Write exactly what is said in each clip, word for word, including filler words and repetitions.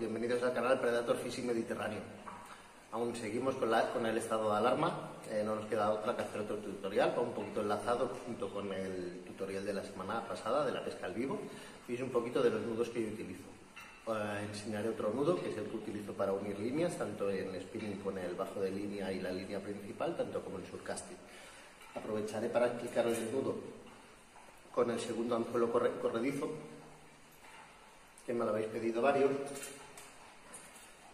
bienvenidos al canal Predator Fish Mediterráneo. Aún seguimos con, la, con el estado de alarma, eh, no nos queda otra que hacer otro tutorial, va un poquito enlazado junto con el tutorial de la semana pasada de la pesca al vivo, y es un poquito de los nudos que yo utilizo. Eh, enseñaré otro nudo, que es el que utilizo para unir líneas, tanto en spinning con el bajo de línea y la línea principal, tanto como en surcasting. Aprovecharé para explicaros el nudo con el segundo anzuelo corre corredizo, que me lo habéis pedido varios,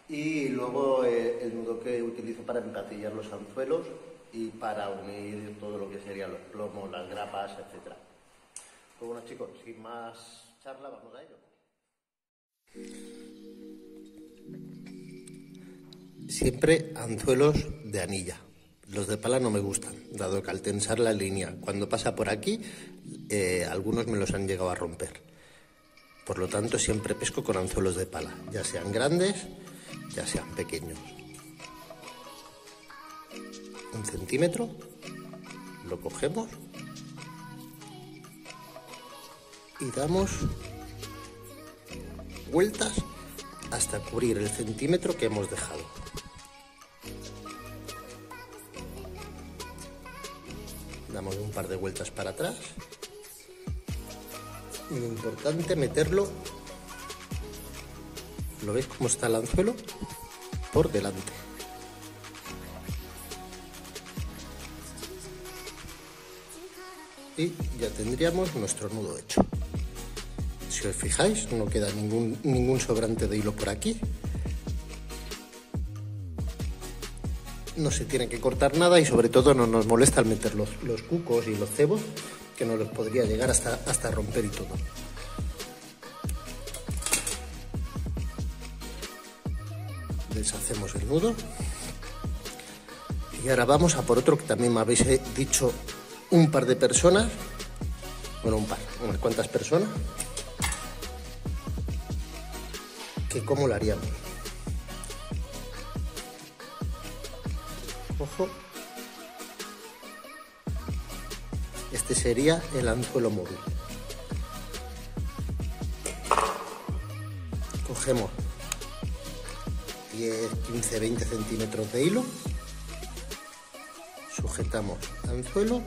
y luego eh, el nudo que utilizo para empatillar los anzuelos y para unir todo lo que serían los plomos, las grapas, etcétera. Pues bueno chicos, sin más charla, vamos a ello. Siempre anzuelos de anilla. Los de pala no me gustan, dado que al tensar la línea, cuando pasa por aquí, eh, algunos me los han llegado a romper. Por lo tanto, siempre pesco con anzuelos de pala, ya sean grandes, ya sean pequeños. Un centímetro, lo cogemos y damos vueltas hasta cubrir el centímetro que hemos dejado. Damos un par de vueltas para atrás y lo importante es meterlo, ¿lo veis cómo está el anzuelo? Por delante. Y ya tendríamos nuestro nudo hecho. Si os fijáis, no queda ningún, ningún sobrante de hilo por aquí. No se tiene que cortar nada y sobre todo no nos molesta al meter los, los cucos y los cebos, que no los podría llegar hasta, hasta romper y todo. Deshacemos el nudo y ahora vamos a por otro que también me habéis dicho un par de personas, bueno un par, unas cuantas personas, que cómo lo haríamos. Ojo, este sería el anzuelo móvil. Cogemos diez, quince, veinte centímetros de hilo, sujetamos anzuelo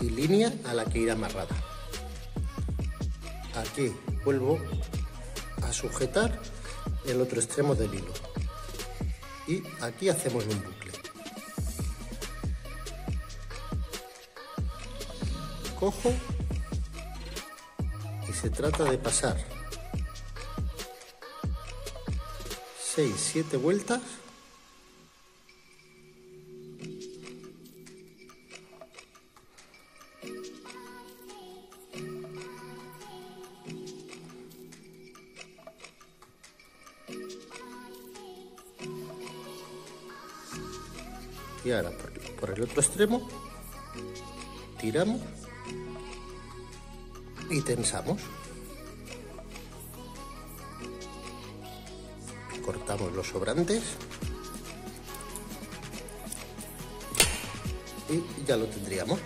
y línea a la que irá amarrada. Aquí vuelvo a sujetar el otro extremo del hilo y aquí hacemos un bucle. Cojo y se trata de pasar seis, siete vueltas y ahora por, por el otro extremo tiramos y tensamos, cortamos los sobrantes y ya lo tendríamos.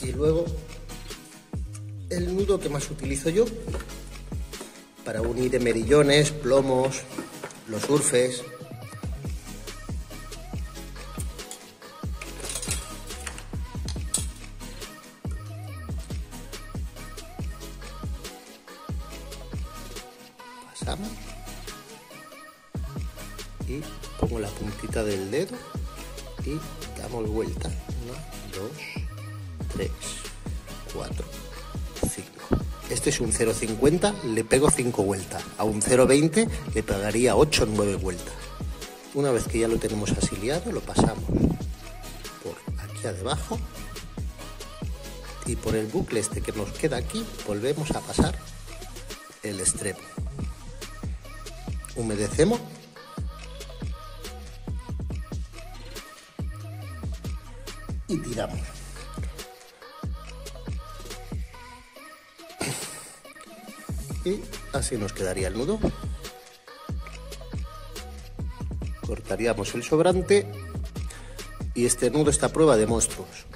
Y luego el nudo que más utilizo yo para unir emerillones, plomos, los surfes. Pasamos y pongo la puntita del dedo y damos vuelta. uno, dos, tres, cuatro. Este es un cero coma cincuenta, le pego cinco vueltas. A un cero coma veinte le pegaría ocho o nueve vueltas. Una vez que ya lo tenemos así liado, lo pasamos por aquí abajo y por el bucle este que nos queda aquí, volvemos a pasar el extremo. Humedecemos y tiramos. Y Así nos quedaría el nudo. Cortaríamos el sobrante y este nudo está a prueba de monstruos.